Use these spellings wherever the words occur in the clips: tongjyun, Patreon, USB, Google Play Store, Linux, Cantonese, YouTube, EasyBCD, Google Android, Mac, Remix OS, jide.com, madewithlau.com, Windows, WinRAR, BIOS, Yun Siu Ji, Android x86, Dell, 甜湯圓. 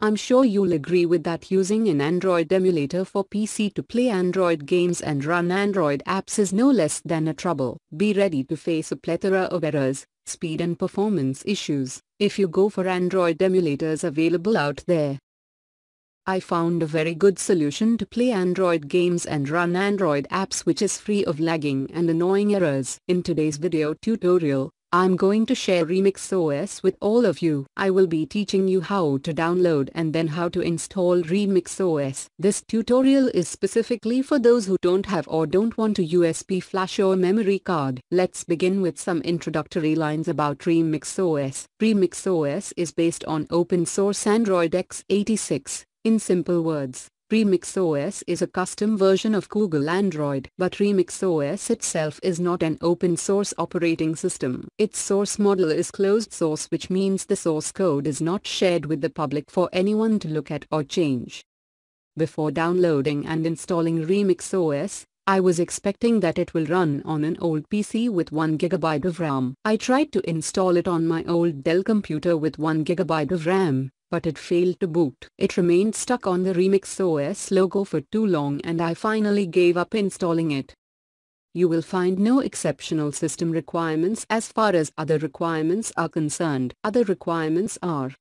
I'm sure you'll agree with that. Using an Android emulator for PC to play Android games and run Android apps is no less than a trouble. Be ready to face a plethora of errors, speed and performance issues, if you go for Android emulators available out there. I found a very good solution to play Android games and run Android apps which is free of lagging and annoying errors. In today's video tutorial, I'm going to share Remix OS with all of you. I will be teaching you how to download and then how to install Remix OS. This tutorial is specifically for those who don't have or don't want a USB flash or memory card. Let's begin with some introductory lines about Remix OS. Remix OS is based on open source Android x86. In simple words, Remix OS is a custom version of Google Android. But Remix OS itself is not an open source operating system. Its source model is closed source, which means the source code is not shared with the public for anyone to look at or change. Before downloading and installing Remix OS, I was expecting that it will run on an old PC with 1 GB of RAM. I tried to install it on my old Dell computer with 1 GB of RAM, but it failed to boot. It remained stuck on the Remix OS logo for too long and I finally gave up installing it. You will find no exceptional system requirements as far as other requirements are concerned. Other requirements are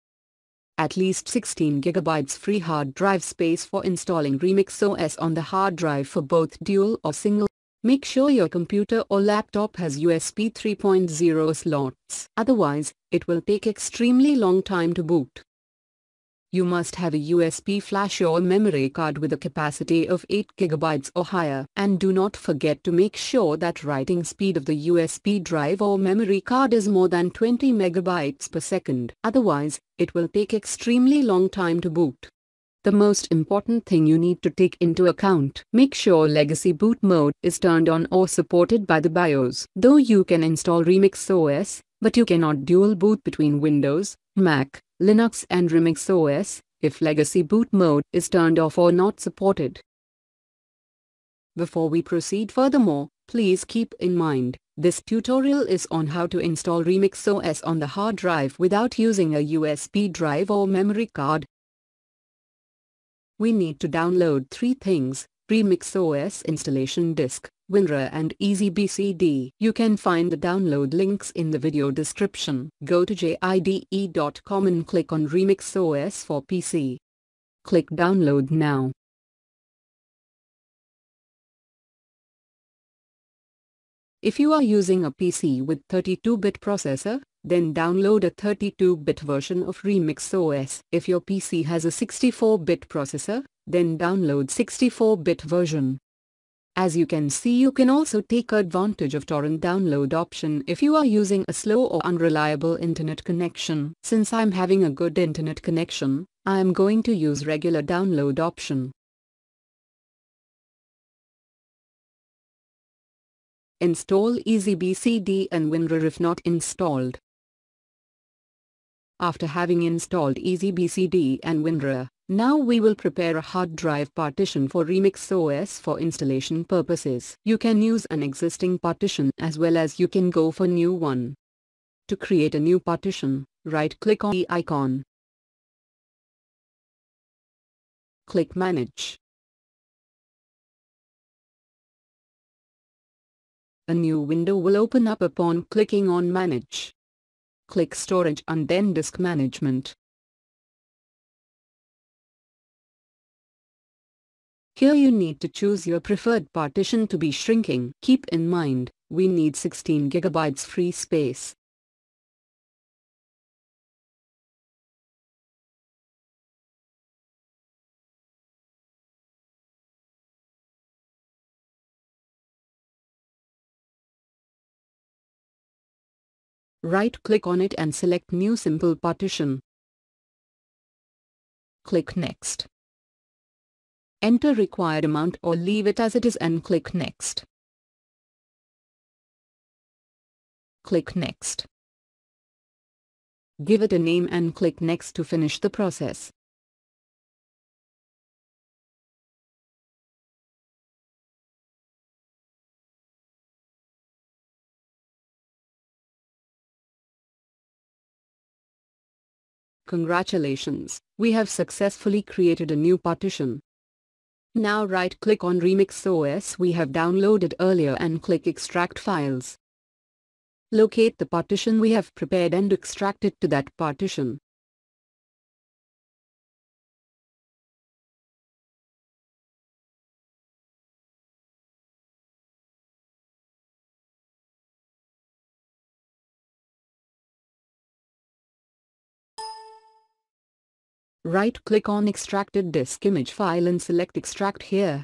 at least 16 GB free hard drive space for installing Remix OS on the hard drive for both dual or single. Make sure your computer or laptop has USB 3.0 slots. Otherwise, it will take extremely long time to boot. You must have a USB flash or memory card with a capacity of 8 GB or higher. And do not forget to make sure that writing speed of the USB drive or memory card is more than 20 MB per second. Otherwise, it will take extremely long time to boot. The most important thing you need to take into account: make sure legacy boot mode is turned on or supported by the BIOS. Though you can install Remix OS, but you cannot dual boot between Windows, Mac, Linux and Remix OS, if legacy boot mode is turned off or not supported. Before we proceed furthermore, please keep in mind, this tutorial is on how to install Remix OS on the hard drive without using a USB drive or memory card. We need to download 3 things: Remix OS installation disk, WinRAR and EasyBCD. You can find the download links in the video description. Go to jide.com and click on Remix OS for PC. Click download now. If you are using a PC with 32-bit processor, then download a 32-bit version of Remix OS. If your PC has a 64-bit processor, then download 64-bit version. As you can see, you can also take advantage of torrent download option if you are using a slow or unreliable internet connection. Since I'm having a good internet connection, I am going to use regular download option. Install EasyBCD and WinRAR if not installed. After having installed EasyBCD and WinRAR, now we will prepare a hard drive partition for Remix OS for installation purposes. You can use an existing partition as well as you can go for new one. To create a new partition, right-click on the icon. Click Manage. A new window will open up upon clicking on Manage. Click Storage and then Disk Management. Here you need to choose your preferred partition to be shrinking. Keep in mind, we need 16 GB free space. Right-click on it and select New Simple Partition. Click Next. Enter required amount or leave it as it is and click Next. Click Next. Give it a name and click Next to finish the process. Congratulations, we have successfully created a new partition. Now right-click on Remix OS we have downloaded earlier and click Extract Files. Locate the partition we have prepared and extract it to that partition. Right-click on Extracted Disk Image File and select Extract here.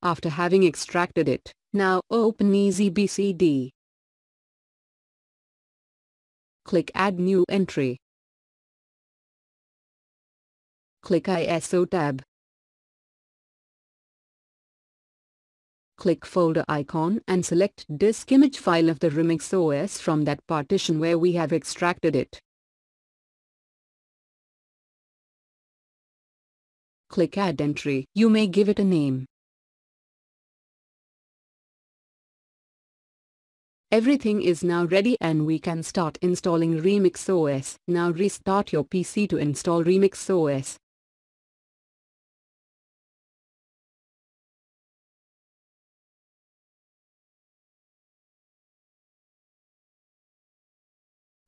After having extracted it, now open EasyBCD. Click Add New Entry. Click ISO tab. Click folder icon and select disk image file of the Remix OS from that partition where we have extracted it. Click Add Entry. You may give it a name. Everything is now ready and we can start installing Remix OS. Now restart your PC to install Remix OS.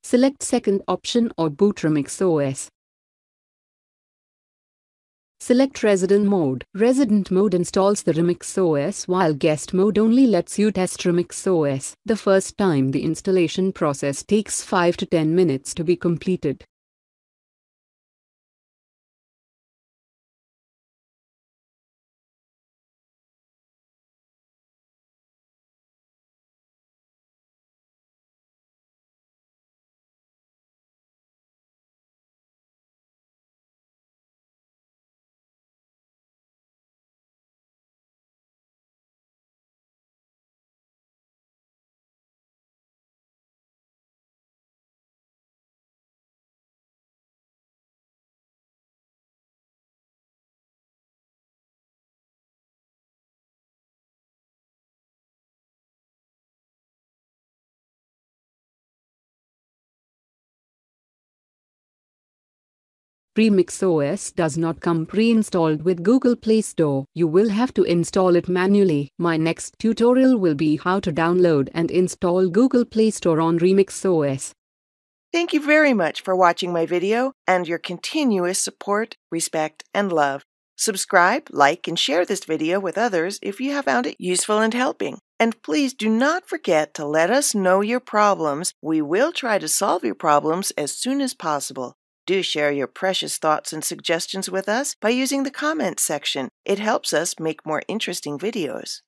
Select second option or boot Remix OS. Select Resident Mode. Resident Mode installs the Remix OS while Guest Mode only lets you test Remix OS. The first time the installation process takes 5 to 10 minutes to be completed. Remix OS does not come pre-installed with Google Play Store. You will have to install it manually. My next tutorial will be how to download and install Google Play Store on Remix OS. Thank you very much for watching my video and your continuous support, respect, and love. Subscribe, like, and share this video with others if you have found it useful and helping. And please do not forget to let us know your problems. We will try to solve your problems as soon as possible. Do share your precious thoughts and suggestions with us by using the comments section. It helps us make more interesting videos.